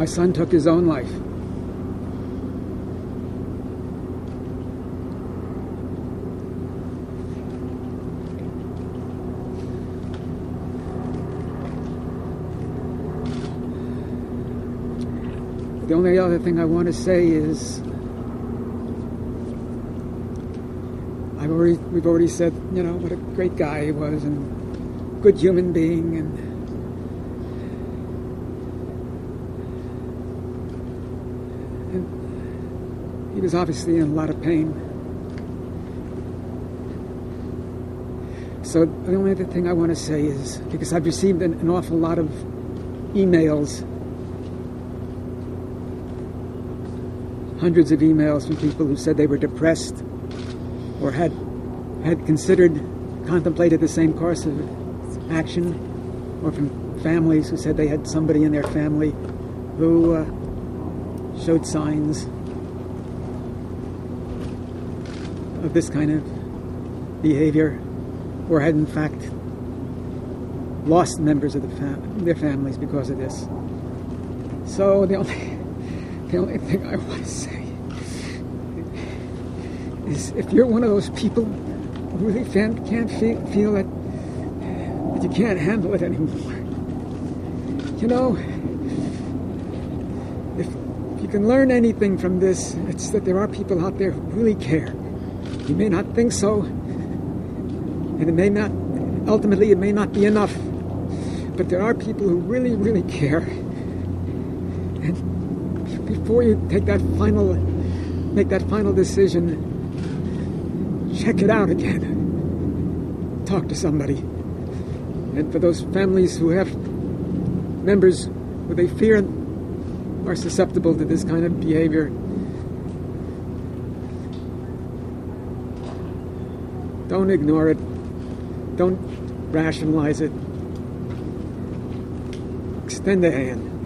My son took his own life. The only other thing I want to say is, we've already said, you know, what a great guy he was and good human being, and he was obviously in a lot of pain. So the only other thing I want to say is, because I've received an awful lot of emails, hundreds of emails from people who said they were depressed or had considered, contemplated the same course of action, or from families who said they had somebody in their family who showed signs of this kind of behavior, or had in fact lost members of their families because of this. So the only thing I want to say is, if you're one of those people who really can't feel it, that you can't handle it anymore, you know, if you can learn anything from this, it's that there are people out there who really care. You may not think so, and it may not, ultimately it may not be enough, but there are people who really, really care. And before you make that final decision, check it out again. Talk to somebody. And for those families who have members who they fear are susceptible to this kind of behavior, don't ignore it. Don't rationalize it. Extend a hand.